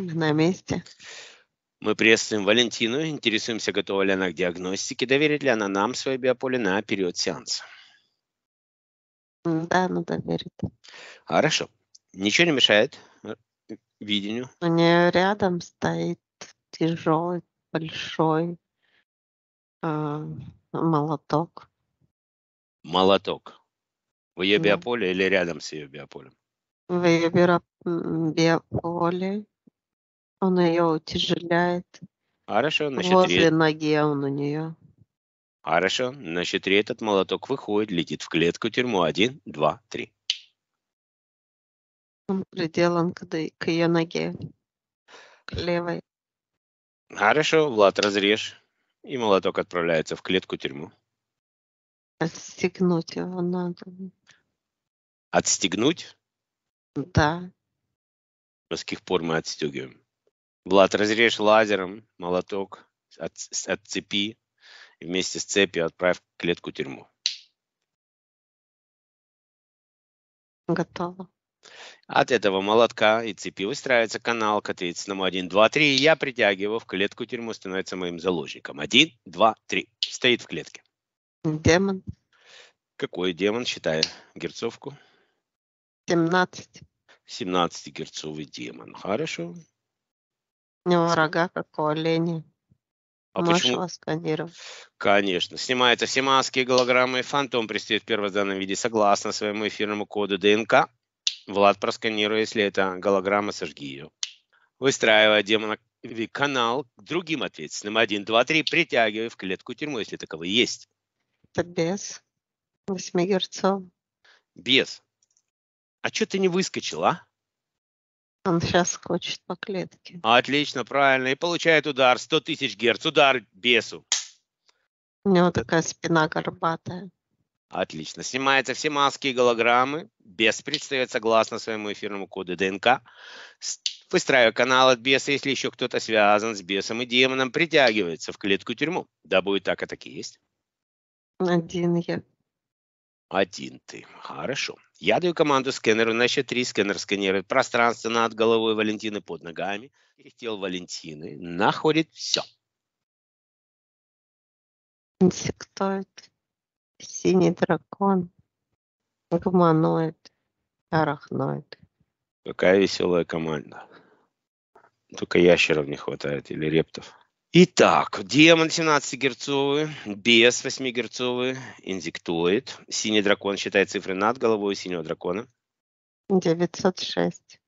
На месте. Мы приветствуем Валентину, интересуемся, готова ли она к диагностике, доверит ли она нам свое биополе на период сеанса. Да, она доверит. Хорошо. Ничего не мешает видению? У нее рядом стоит тяжелый, большой молоток. Молоток. В ее биополе или рядом с ее биополем? В ее биополе. Он ее утяжеляет. Хорошо, на счет 3. Возле ноги он у нее. Хорошо, на счет 3 этот молоток выходит, летит в клетку, тюрьму. 1, 2, 3. Он приделан к ее ноге. К левой. Хорошо, Влад, разрежь. И молоток отправляется в клетку, тюрьму. Отстегнуть его надо. Отстегнуть? Да. С каких пор мы отстегиваем? Влад, разрежь лазером молоток от цепи и вместе с цепью отправь в клетку-тюрьму. Готово. От этого молотка и цепи выстраивается канал к ответственному 1, 2, 3. Я притягиваю его в клетку-тюрьму, становится моим заложником. 1, 2, 3. Стоит в клетке. Демон. Какой демон? Считай герцовку. 17. 17-герцовый демон. Хорошо. У него рога, как у оленя. А можешь почему? Его сканировать. Конечно. Снимаются все маски, голограммы. Фантом предстает в первозданном виде согласно своему эфирному коду ДНК. Влад, просканируй, если это голограмма, сожги ее. Выстраивая демоновый канал к другим ответственным. 1, 2, 3. Притягивай в клетку тюрьму, если таковые есть. Это без. 8 герцов. Без. А что ты не выскочил, а? Он сейчас скочит по клетке. Отлично, правильно. И получает удар. 100 000 герц. Удар бесу. У него такая спина горбатая. Отлично. Снимаются все маски и голограммы. Бес предстает согласно своему эфирному коду ДНК. Выстраивая канал от беса, если еще кто-то связан с бесом и демоном, притягивается в клетку-тюрьму. Да будет так, а так и есть. 1 я. 1 ты. Хорошо. Я даю команду скэнеру на счет 3. Скэнер сканирует пространство над головой Валентины, под ногами. И тело Валентины находит все. Инсектоид, синий дракон, гуманоид, арахноид. Какая веселая команда. Только ящеров не хватает или рептов. Итак, демон 17-герцовый, бес 8-герцовый, инсектоид. Синий дракон, считай цифры над головой синего дракона. 906.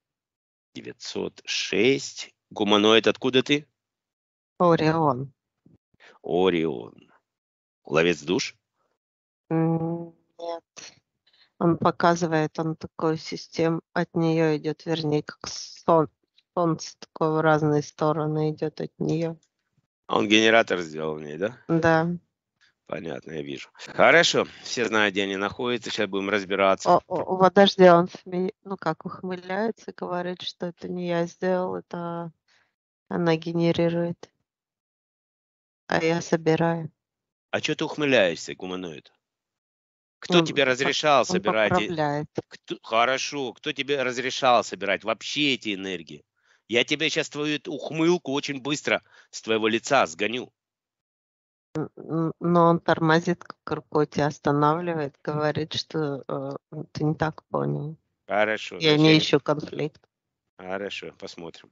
906. Гуманоид, откуда ты? Орион. Орион. Ловец душ? Нет. Он показывает, он такую систему, от нее идет, вернее, как сон. Солнце такое в разные стороны идет от нее. А он генератор сделал в ней, да? Да. Понятно, я вижу. Хорошо, все знают, где они находятся, сейчас будем разбираться. Подожди, он ухмыляется, говорит, что это не я сделал, это она генерирует. А я собираю. А что ты ухмыляешься, гуманоид? Кто тебе разрешал собирать? Хорошо, кто тебе разрешал собирать вообще эти энергии? Я тебе сейчас твою ухмылку очень быстро с твоего лица сгоню. Но он тормозит, как рукой тебя останавливает, говорит, что ты не так понял. Хорошо. Я не ищу конфликт. Хорошо, посмотрим.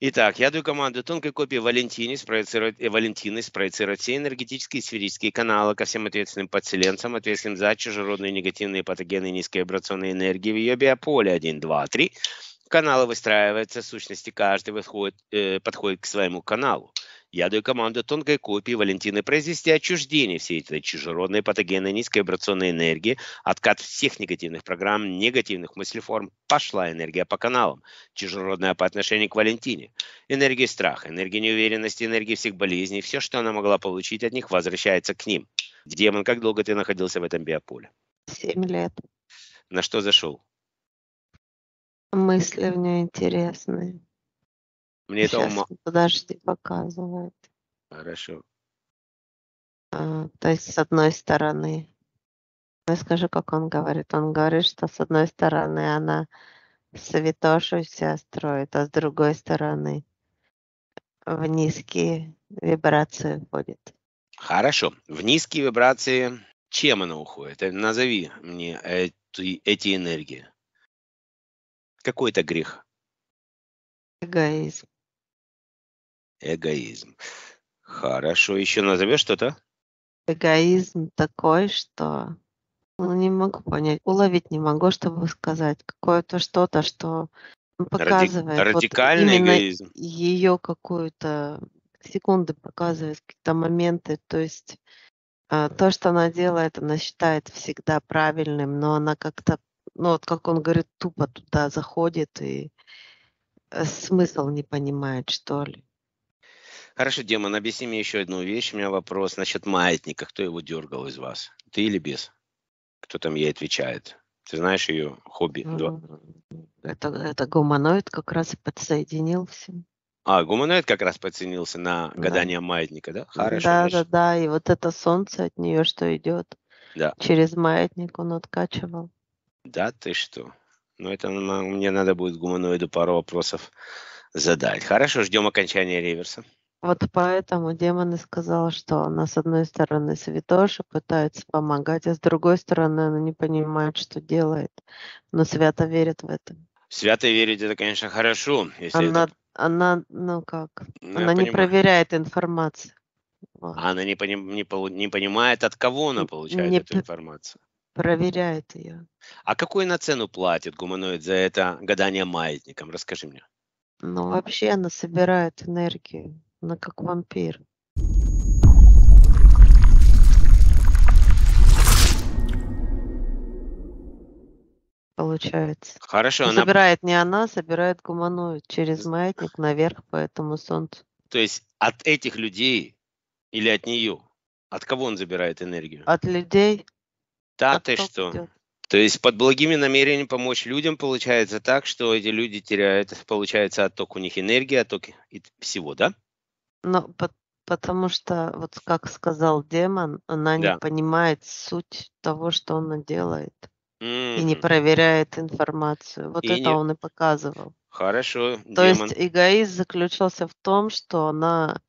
Итак, я даю команду тонкой копии Валентины спроецировать все энергетические и сферические каналы ко всем ответственным подселенцам, ответственным за чужеродные негативные патогены низкой вибрационной энергии в ее биополе. 1, 2, 3. Каналы выстраиваются, в сущности, каждый подходит к своему каналу. Я даю команду тонкой копии Валентины произвести отчуждение всей этой чужеродной патогенной низкой вибрационной энергии, откат всех негативных программ, негативных мыслеформ. Пошла энергия по каналам, чужеродная по отношению к Валентине. Энергия страха, энергия неуверенности, энергия всех болезней, все, что она могла получить от них, возвращается к ним. Демон, как долго ты находился в этом биополе? 7 лет. На что зашел? Мысли у нее интересные. Мне сейчас это подожди, показывает. Хорошо. То есть с одной стороны, я скажу, как он говорит. Он говорит, что с одной стороны она святошу себя строит, а с другой стороны в низкие вибрации уходит. Хорошо. В низкие вибрации чем она уходит? Назови мне эти энергии. Какой это грех? Эгоизм. Эгоизм. Хорошо. Еще назовешь что-то? Эгоизм такой, что не могу понять, уловить не могу, чтобы сказать. Какое-то что-то, что показывает. Радикальный вот эгоизм. Ее какую-то секунду показывает, какие-то моменты. То есть то, что она делает, она считает всегда правильным, но она как-то, ну вот как он говорит, тупо туда заходит и смысл не понимает, что ли. Хорошо, Демон, объясни мне еще одну вещь. У меня вопрос насчет маятника. Кто его дергал из вас? Ты или бес? Кто там ей отвечает? Ты знаешь ее хобби? Это гуманоид как раз и подсоединил все. А, гуманоид как раз подсоединился на гадание маятника, да? Хорошо. Да, значит. Да. И вот это солнце от нее, что идет. Да. Через маятник он откачивал. Да, ты что? Ну, это мне надо будет гуманоиду пару вопросов задать. Хорошо, ждем окончания реверса. Вот поэтому демон и сказал, что она с одной стороны святоша пытается помогать, а с другой стороны она не понимает, что делает, но свято верит в это. Свято верить, это, конечно, хорошо. Если она ну как, ну, она не проверяет информацию. Вот. Она не понимает, от кого она получает эту информацию. Проверяет ее. А какую она цену платит, гуманоид, за это гадание маятником? Расскажи мне. Ну вообще она собирает энергию. Она как вампир. Получается. Хорошо. Она собирает не она, собирает гуманоид через маятник наверх по этому солнцу. То есть от этих людей или от нее? От кого он забирает энергию? От людей. Да ты что? Идет. То есть под благими намерениями помочь людям получается так, что эти люди теряют, получается, отток у них энергии, отток всего, да? Ну, потому что, вот как сказал демон, она не понимает суть того, что она делает. И не проверяет информацию. Вот и это он и показывал. Хорошо, То есть эгоизм заключался в том, что она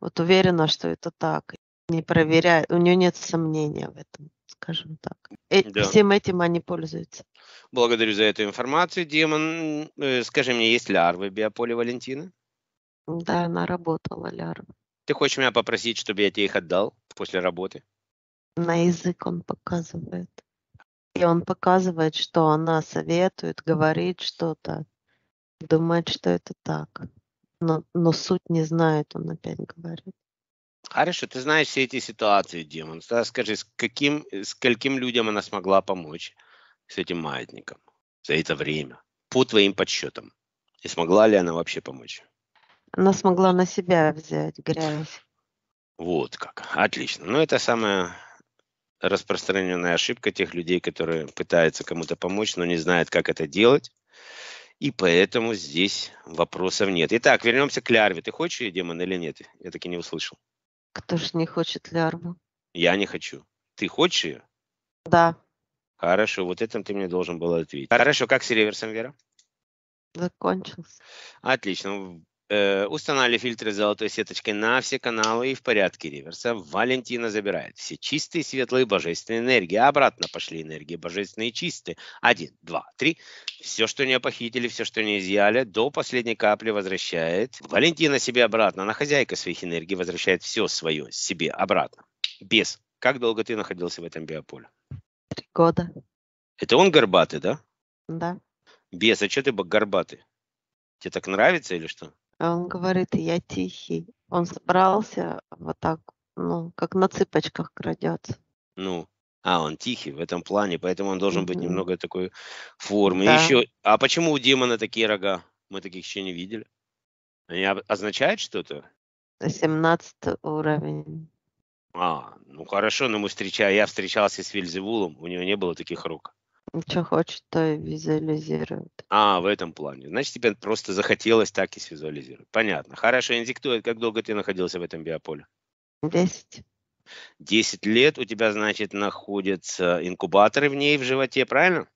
вот уверена, что это так. Не проверяет, у нее нет сомнения в этом, скажем так. Всем этим они пользуются. Благодарю за эту информацию, демон. Скажи мне, есть лярвы в биополе Валентины? Да, она работала, лярва. Ты хочешь меня попросить, чтобы я тебе их отдал после работы? На язык он показывает. И он показывает, что она советует, говорит что-то, думает, что это так. Но суть не знает, он опять говорит. Хорошо, ты знаешь все эти ситуации, демон. Тогда скажи, скольким людям она смогла помочь с этим маятником за это время, по твоим подсчетам? И смогла ли она вообще помочь? Она смогла на себя взять грязь. Вот как. Отлично. Ну, это самая распространенная ошибка тех людей, которые пытаются кому-то помочь, но не знают, как это делать. И поэтому здесь вопросов нет. Итак, вернемся к лярве. Ты хочешь ее, демон, или нет? Я таки не услышал. Кто же не хочет лярву? Я не хочу. Ты хочешь ее? Да. Хорошо. Вот это ты мне должен был ответить. Хорошо. Как с реверсом, Вера? Закончился. Отлично. Устанавливали фильтры с золотой сеточкой на все каналы и в порядке реверса. Валентина забирает все чистые, светлые, божественные энергии. Обратно пошли энергии божественные и чистые. 1, 2, 3. Все, что не похитили, все, что не изъяли, до последней капли возвращает. Валентина себе обратно. Она хозяйка своих энергий, возвращает все свое себе обратно. Бес, как долго ты находился в этом биополе? 3 года. Это он горбатый, да? Да. Бес, а что ты горбатый? Тебе так нравится или что? Он говорит, я тихий. Он собрался вот так, ну, как на цыпочках крадется. Ну, он тихий в этом плане, поэтому он должен быть немного такой формы. Да. Еще, а почему у демона такие рога? Мы таких еще не видели. Они означают что-то? 17 уровень. Ну хорошо, но я встречался с Вельзевулом, у него не было таких рог. Что хочет, то и визуализирует. В этом плане. Значит, тебе просто захотелось так и свизуализировать. Понятно. Хорошо, инсектоид, как долго ты находился в этом биополе? 10. 10 лет у тебя, значит, находятся инкубаторы в ней, в животе, правильно?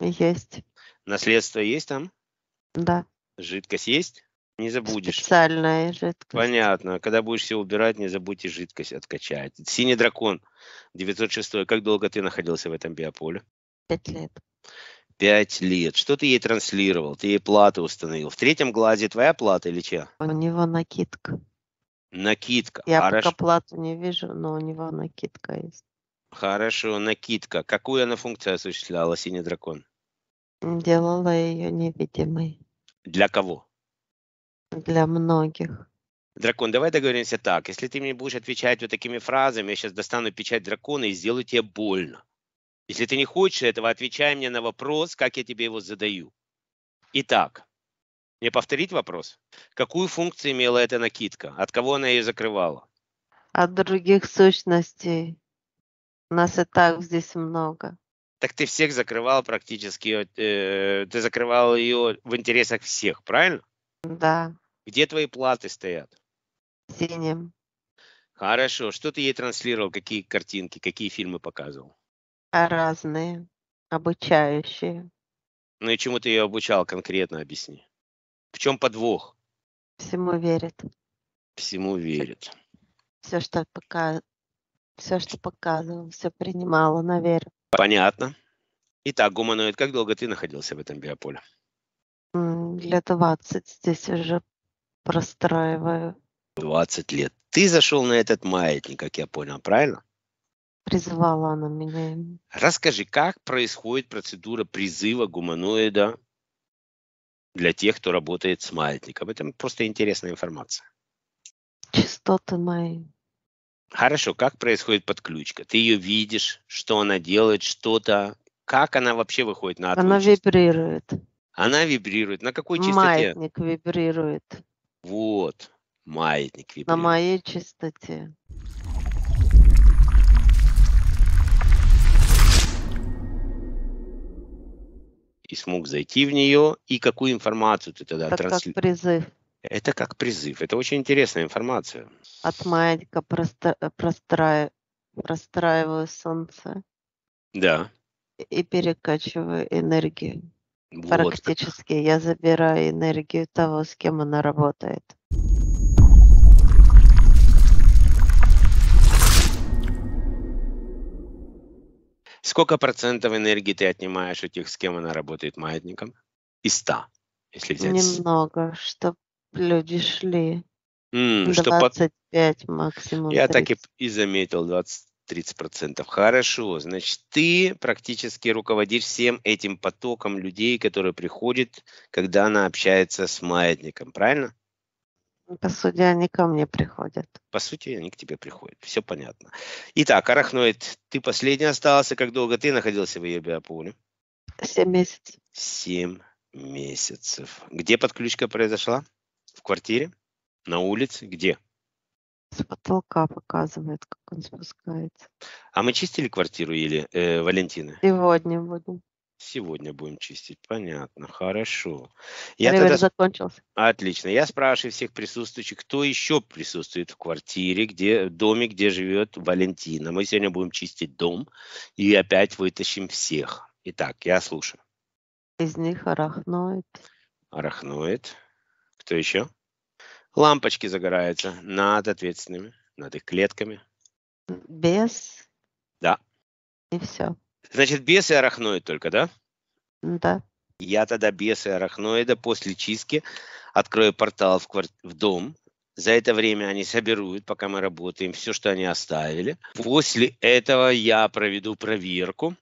Есть. Наследство есть там? Да. Жидкость есть? Не забудешь. Специальная жидкость. Понятно. Когда будешь все убирать, не забудьте жидкость откачать. Синий дракон, 906. Как долго ты находился в этом биополе? 5 лет. 5 лет. Что ты ей транслировал? Ты ей платы установил. В третьем глазе твоя плата или чья? У него накидка. Накидка. Я хорошо. Пока плату не вижу, но у него накидка есть. Хорошо, накидка. Какую она функцию осуществляла, синий дракон? Делала ее невидимой. Для кого? Для многих. Дракон, давай договоримся так. Если ты мне будешь отвечать вот такими фразами, я сейчас достану печать дракона и сделаю тебе больно. Если ты не хочешь этого, отвечай мне на вопрос, как я тебе его задаю. Итак, мне повторить вопрос? Какую функцию имела эта накидка? От кого она ее закрывала? От других сущностей. Нас и так здесь много. Так ты всех закрывал практически, ты закрывал ее в интересах всех, правильно? Да. Где твои платы стоят? Синим. Хорошо. Что ты ей транслировал? Какие картинки, какие фильмы показывал? Разные. Обучающие. Ну и чему ты ее обучал, конкретно объясни. В чем подвох? Всему верит. Всему верит. Все, что показывал, все принимала на веру. Понятно. Итак, гуманоид, как долго ты находился в этом биополе? Лет 20 здесь уже простраиваю. 20 лет. Ты зашел на этот маятник, как я понял, правильно? Призвала она меня. Расскажи, как происходит процедура призыва гуманоида для тех, кто работает с маятником? Это просто интересная информация. Частоты мои. Хорошо, как происходит подключка? Ты ее видишь, что она делает, что-то, как она вообще выходит на одну частоту? Она вибрирует. Она вибрирует. На какой частоте? Маятник вибрирует. Вот, маятник вибрирует. На моей частоте. И смог зайти в нее. И какую информацию ты тогда транслируешь? Это как призыв. Это как призыв. Это очень интересная информация. От маятника простраиваю солнце. Да. И перекачиваю энергию. Вот. Практически я забираю энергию того, с кем она работает. Сколько процентов энергии ты отнимаешь у тех, с кем она работает маятником? Из 100, если взять. Немного, чтобы люди шли. 25 чтоб... максимум. 30. Я так и заметил, 20-30%. Хорошо, значит, ты практически руководишь всем этим потоком людей, которые приходят, когда она общается с маятником, правильно? По сути, они ко мне приходят. По сути, они к тебе приходят, все понятно. Итак, арахноид, ты последний остался, как долго ты находился в ее биополе? 7 месяцев. 7 месяцев. Где подключка произошла? В квартире? На улице? Где? С потолка показывает, как он спускается. А мы чистили квартиру или Валентина? Сегодня будем. Сегодня будем чистить. Понятно. Хорошо. Я тогда... закончился. Отлично. Я спрашиваю всех присутствующих, кто еще присутствует в квартире, где, в доме, где живет Валентина. Мы сегодня будем чистить дом и опять вытащим всех. Итак, я слушаю. Из них арахноид. Арахноид. Кто еще? Лампочки загораются над ответственными, над их клетками. Бес. Да. И все. Значит, бес и арахноид только, да? Да. Я тогда бес и арахноида после чистки открою портал в дом. За это время они соберут, пока мы работаем, все, что они оставили. После этого я проведу проверку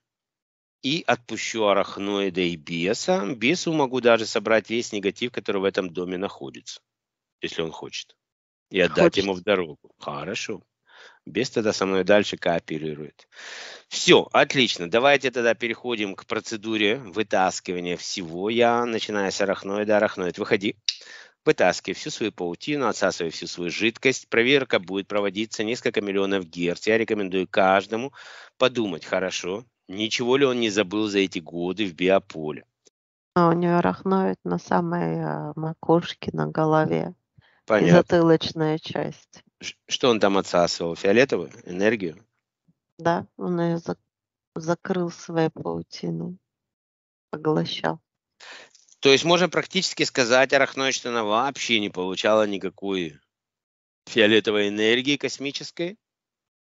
и отпущу арахноида и беса. Бесу могу даже собрать весь негатив, который в этом доме находится. Если он хочет. И отдать ему в дорогу. Хорошо. Бес тогда со мной дальше кооперирует. Все, отлично. Давайте тогда переходим к процедуре вытаскивания всего. Я начинаю с арахноида. Арахноид, выходи. Вытаскивай всю свою паутину, отсасывай всю свою жидкость. Проверка будет проводиться несколько миллионов герц. Я рекомендую каждому подумать, хорошо, ничего ли он не забыл за эти годы в биополе. А у него арахноид на самой макушке, на голове. Понятно. И затылочная часть. Что он там отсасывал? Фиолетовую энергию? Да, он ее закрыл своей паутиной, поглощал. То есть можно практически сказать, арахноид, что она вообще не получала никакой фиолетовой энергии космической,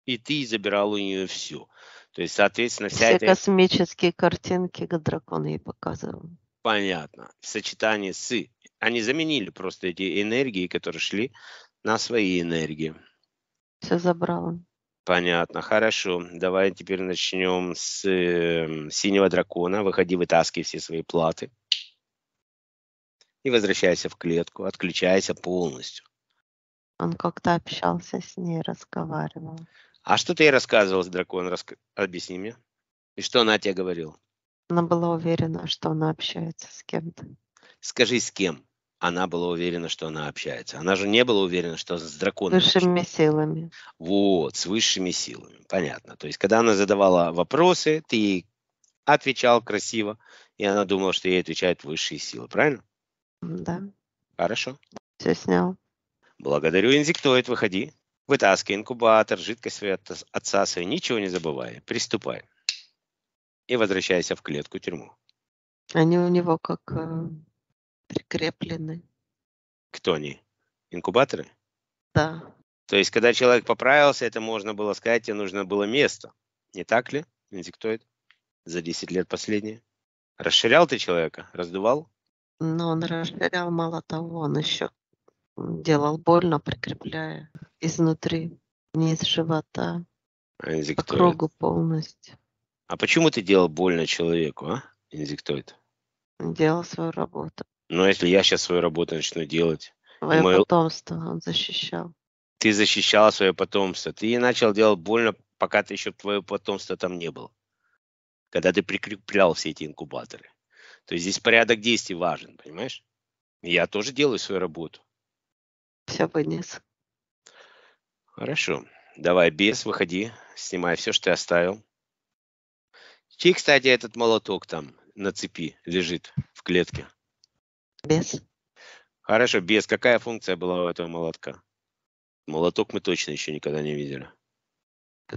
и ты забирал у нее все. То есть, соответственно, все эта... космические картинки дракон ей показывал. Понятно. В сочетании с... Они заменили просто эти энергии, которые шли, на свои энергии. Все забрало. Понятно. Хорошо. Давай теперь начнем с синего дракона. Выходи, вытаскивай все свои платы. И возвращайся в клетку. Отключайся полностью. Он как-то общался с ней, разговаривал. А что ты ей рассказывал, дракон? Объясни мне. И что она тебе говорила? Она была уверена, что она общается с кем-то. Скажи, с кем она была уверена, что она общается? Она же не была уверена, что с драконом. С высшими силами. Вот, с высшими силами. Понятно. То есть, когда она задавала вопросы, ты ей отвечал красиво, и она думала, что ей отвечают высшие силы. Правильно? Да. Хорошо. Все снял. Благодарю, инсектоид, выходи. Вытаскивай инкубатор, жидкость свою отсасывай, ничего не забывай. Приступай. И возвращайся в клетку-тюрьму. Они у него как прикреплены. Кто они? Инкубаторы? Да. То есть, когда человек поправился, это можно было сказать, тебе нужно было место. Не так ли, инсектоид? За 10 лет последнее. Расширял ты человека? Раздувал? Но он расширял, мало того, он еще делал больно, прикрепляя изнутри, не из живота, по кругу полностью. А почему ты делал больно человеку, а, инсектоид? Делал свою работу. Но если я сейчас свою работу начну делать... Твое потомство он защищал. Ты защищал свое потомство. Ты ей начал делать больно, пока ты еще твое потомство там не было. Когда ты прикреплял все эти инкубаторы. То есть здесь порядок действий важен, понимаешь? Я тоже делаю свою работу. Все поднес. Хорошо. Давай, бес, выходи. Снимай все, что ты оставил. Чей, кстати, этот молоток там на цепи лежит в клетке? Бес. Хорошо, бес. Какая функция была у этого молотка? Молоток мы точно еще никогда не видели.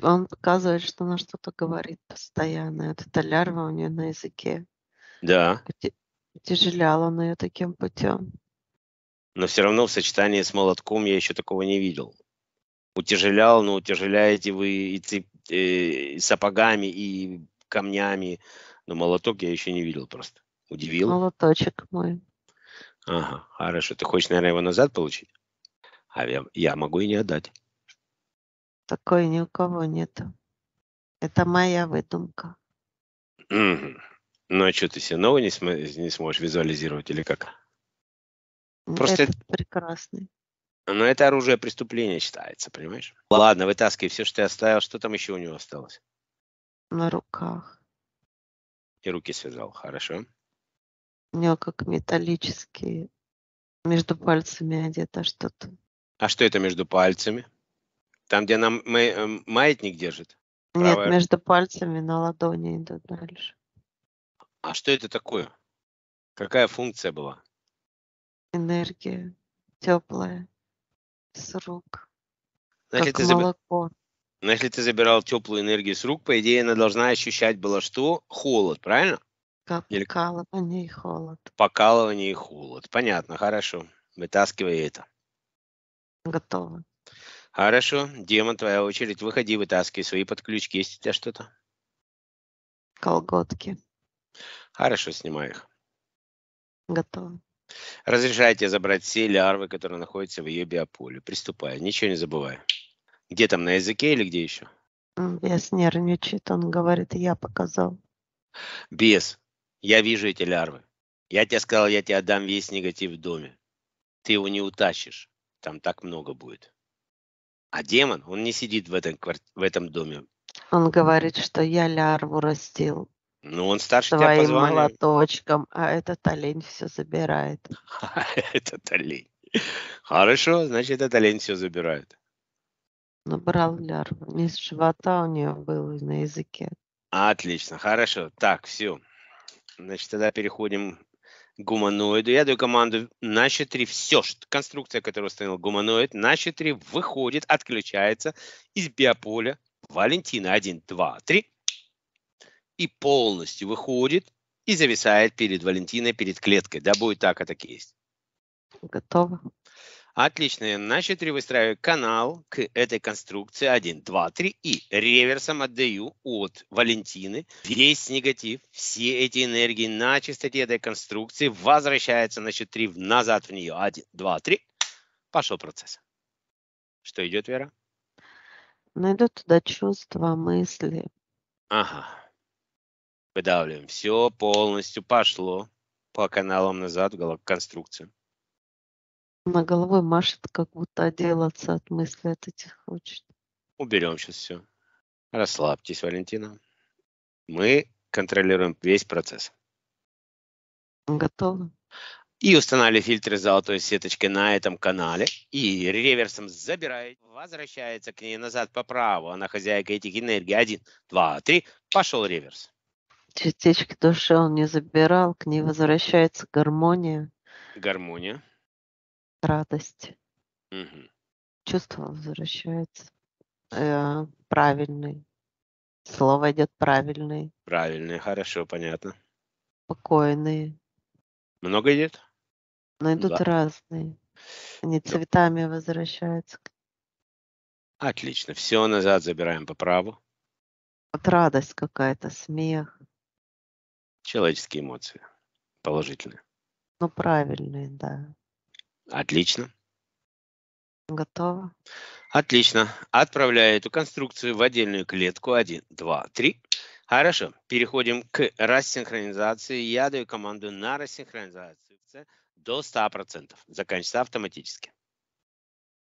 Он показывает, что она что-то говорит постоянно. Вот эта лярва у нее на языке. Да. Утяжелял он ее таким путем. Но все равно в сочетании с молотком я еще такого не видел. Утяжелял, но утяжеляете вы и сапогами, и камнями. Но молоток я еще не видел просто. Удивил? Молоточек мой. Ага, хорошо. Ты хочешь, наверное, его назад получить? А я могу и не отдать. Такой ни у кого нету. Это моя выдумка. Ну а что, ты себе новый не сможешь визуализировать или как? Просто это прекрасный. Но это оружие преступления считается, понимаешь? Ладно, вытаскивай все, что ты оставил. Что там еще у него осталось? На руках. И руки связал, хорошо. У него как металлические. Между пальцами одето что-то. А что это между пальцами? Там, где она маятник держит? Нет, правая... между пальцами на ладони идут дальше. А что это такое? Какая функция была? Энергия теплая, с рук, как молоко. Но если ты забирал теплую энергию с рук, по идее, она должна ощущать было что? Холод, правильно? Как покалывание и холод. Покалывание и холод. Понятно, хорошо. Вытаскивай это. Готово. Хорошо. Демон, твоя очередь. Выходи, вытаскивай свои подключки. Есть у тебя что-то? Колготки. Хорошо, снимай их. Готово. Разрешайте забрать все лярвы, которые находятся в ее биополе. Приступай, ничего не забывай. Где там, на языке или где еще? Бес нервничает, он говорит, я показал. Бес, я вижу эти лярвы. Я тебе сказал, я тебе отдам весь негатив в доме. Ты его не утащишь, там так много будет. А демон, он не сидит в этом доме. Он говорит, что я лярву растил. Ну, он старше тебя позвал. Своим молоточком, а этот олень все забирает. Этот олень. Хорошо, значит, этот олень все забирает. Ну, брал лярву. Из живота у нее было, на языке. Отлично, хорошо. Так, все. Значит, тогда переходим к гуманоиду. Я даю команду на счет 3. Все, конструкция, которую установил гуманоид, на счет 3 выходит, отключается из биополя. Валентина, 1, 2, 3. И полностью выходит и зависает перед Валентиной, перед клеткой. Да, будет так есть. Готово. Отлично. Значит, выстраиваю канал к этой конструкции. 1, 2, 3. И реверсом отдаю от Валентины весь негатив, все эти энергии на частоте этой конструкции. Возвращается на счет 3 назад в нее. 1, 2, 3. Пошел процесс. Что идет, Вера? Ну, идут туда чувства, мысли. Ага. Выдавливаем. Все полностью пошло по каналам назад в конструкцию. На головой машет, как будто отделаться от мыслей от этих хочет. Уберем сейчас все. Расслабьтесь, Валентина. Мы контролируем весь процесс. Готово. И устанавливали фильтры золотой сеточкой на этом канале. И реверсом забирает, возвращается к ней назад по праву. Она хозяйка этих энергий. 1, 2, 3. Пошел реверс. Частички души он не забирал. К ней возвращается гармония. Гармония. Радость. Угу. Чувство возвращается. Правильный. Слово идет правильный. Правильный, хорошо, понятно. Спокойные. Много идет? Но идут разные. Они цветами возвращаются. Отлично. Все назад забираем по праву. Вот радость какая-то, смех. Человеческие эмоции. Положительные. Ну, правильные, да. Отлично. Готово. Отлично. Отправляю эту конструкцию в отдельную клетку. 1, 2, 3. Хорошо. Переходим к рассинхронизации. Я даю команду на рассинхронизацию до 100%. Заканчивается автоматически.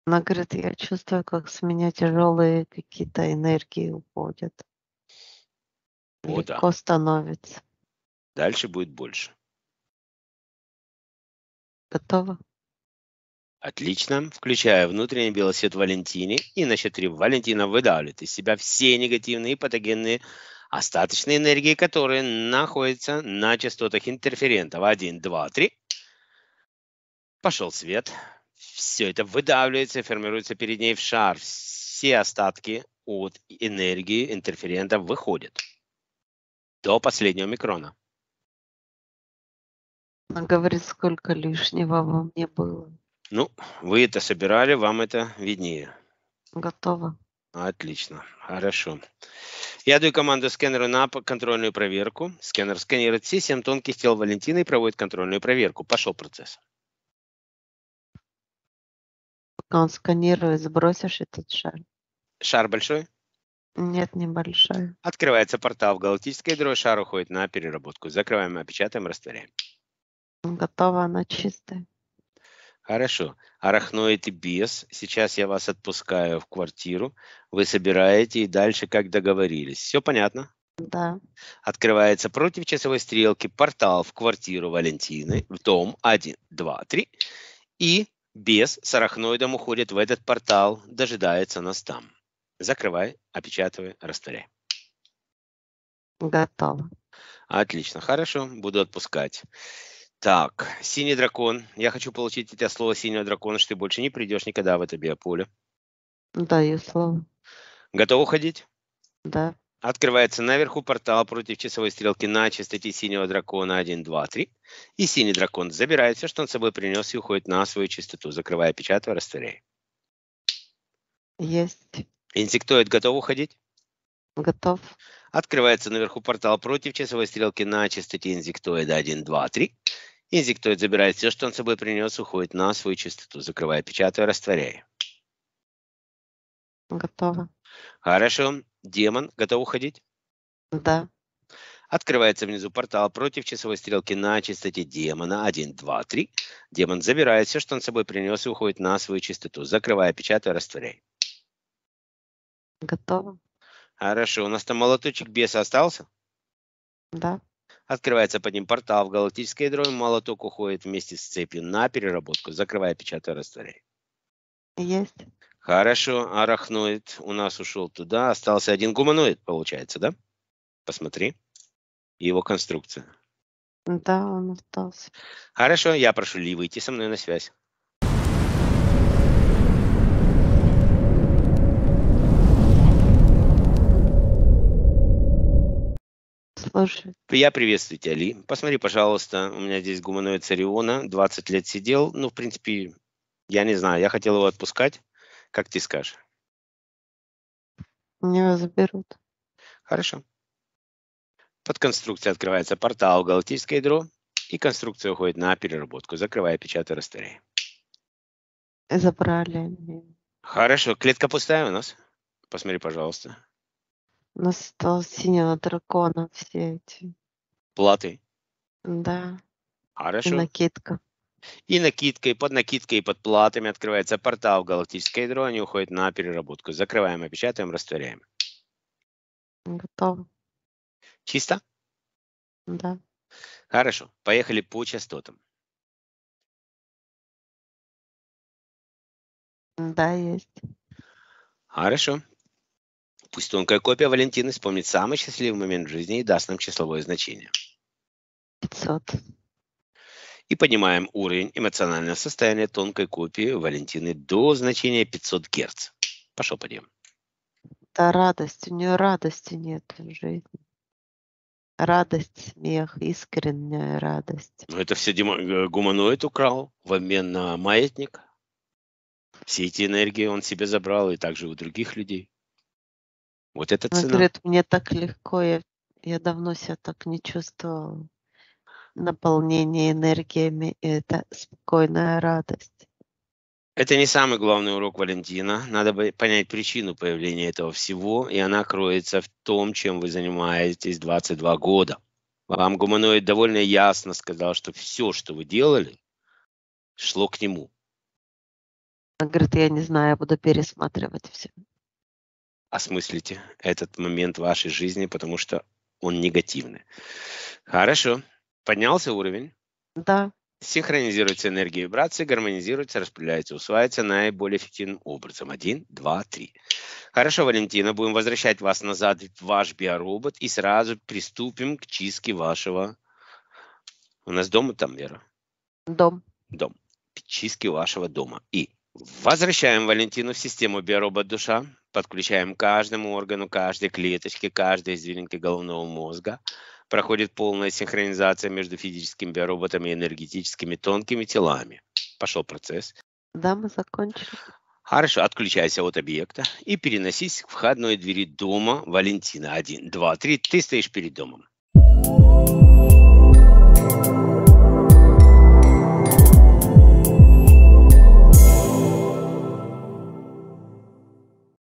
Она говорит, я чувствую, как с меня тяжелые какие-то энергии уходят. Легко становится. Дальше будет больше. Готово. Отлично. Включаю внутренний белый свет Валентине. И на счет 3 Валентина выдавливает из себя все негативные и патогенные остаточные энергии, которые находятся на частотах интерферентов. 1, 2, 3. Пошел свет. Все это выдавливается, формируется перед ней в шар. Все остатки от энергии интерферентов выходят до последнего микрона. Она говорит, сколько лишнего во мне было. Ну, вы это собирали, вам это виднее. Готово. Отлично, хорошо. Я даю команду скэнеру на контрольную проверку. Скэнер сканирует все 7 тонких тел Валентины и проводит контрольную проверку. Пошел процесс. Пока он сканирует, сбросишь этот шар. Шар большой? Нет, небольшой. Открывается портал в галактической ядро, шар уходит на переработку. Закрываем, опечатаем, растворяем. Готово, она чистая. Хорошо. Арахноид и бес. Сейчас я вас отпускаю в квартиру. Вы собираете и дальше, как договорились. Все понятно? Да. Открывается против часовой стрелки портал в квартиру Валентины. В дом 1, 2, 3. И бес с арахноидом уходит в этот портал. Дожидается нас там. Закрывай, опечатывай, растворяй. Готово. Отлично. Хорошо. Буду отпускать. Так, синий дракон. Я хочу получить от тебя слово синего дракона, что ты больше не придешь никогда в это биополе. Даю слово. Готов уходить? Да. Открывается наверху портал против часовой стрелки на частоте синего дракона 1, 2, 3. И синий дракон забирает все, что он с собой принес, и уходит на свою частоту. Закрывая, печатая, растворяя. Есть. Инсектоид готов уходить? Готов. Открывается наверху портал против часовой стрелки на частоте инсектоида 1, 2, 3. Инсектоид забирает все, что он с собой принес, уходит на свою частоту. Закрывая, печатая, растворяя. Готово. Хорошо. Демон готов уходить? Да. Открывается внизу портал против часовой стрелки на частоте демона 1, 2, 3. Демон забирает все, что он с собой принес, и уходит на свою частоту. Закрывая, печатая, растворяя. Готово. Хорошо. У нас там молоточек беса остался? Да. Открывается под ним портал в галактическое ядро, молоток уходит вместе с цепью на переработку. Закрывай, печатай, растворяй. Есть. Хорошо. Арахноид у нас ушел туда. Остался один гуманоид, получается, да? Посмотри. Его конструкция. Да, он остался. Хорошо. Я прошу Ли выйти со мной на связь. Слушай. Я приветствую тебя, Ли. Посмотри, пожалуйста, у меня здесь гуманоид Цариона, 20 лет сидел. Ну, в принципе, я не знаю, я хотел его отпускать. Как ты скажешь? Меня заберут. Хорошо. Под конструкцией открывается портал «Галактическое ядро», и конструкция уходит на переработку. Закрывай, печатай, растворяй. Забрали. Хорошо. Клетка пустая у нас? Посмотри, пожалуйста. У нас осталось синего дракона, все эти. Платы? Да. Хорошо. И накидка. И накидкой, под накидкой, и под платами открывается портал «Галактическое ядро», они уходят на переработку. Закрываем, опечатаем, растворяем. Готово. Чисто? Да. Хорошо. Поехали по частотам. Да, есть. Хорошо. Пусть тонкая копия Валентины вспомнит самый счастливый момент в жизни и даст нам числовое значение. 500. И поднимаем уровень эмоционального состояния тонкой копии Валентины до значения 500 Гц. Пошел, подъем. Да, радость. У нее радости нет в жизни. Радость, смех, искренняя радость. Но это все гуманоид украл в обмен на маятник. Все эти энергии он себе забрал, и также у других людей. Вот это цена. Он говорит, мне так легко, я давно себя так не чувствовал. Наполнение энергиями, и это спокойная радость. Это не самый главный урок, Валентина. Надо понять причину появления этого всего, и она кроется в том, чем вы занимаетесь 22 года. Вам гуманоид довольно ясно сказал, что все, что вы делали, шло к нему. Он говорит, я не знаю, я буду пересматривать все. Осмыслите этот момент вашей жизни, потому что он негативный. Хорошо. Поднялся уровень? Да. Синхронизируется энергия вибрации, гармонизируется, распределяется, усваивается наиболее эффективным образом. 1, 2, 3. Хорошо, Валентина, будем возвращать вас назад в ваш биоробот и сразу приступим к чистке вашего... У нас дом там, Вера? Дом. Дом. Чистки вашего дома. И возвращаем Валентину в систему биоробот-душа. Подключаем к каждому органу, каждой клеточке, каждой извилинке головного мозга. Проходит полная синхронизация между физическими биороботами и энергетическими тонкими телами. Пошел процесс. Да, мы закончили. Хорошо, отключайся от объекта и переносись к входной двери дома Валентина. 1, 2, 3, ты стоишь перед домом.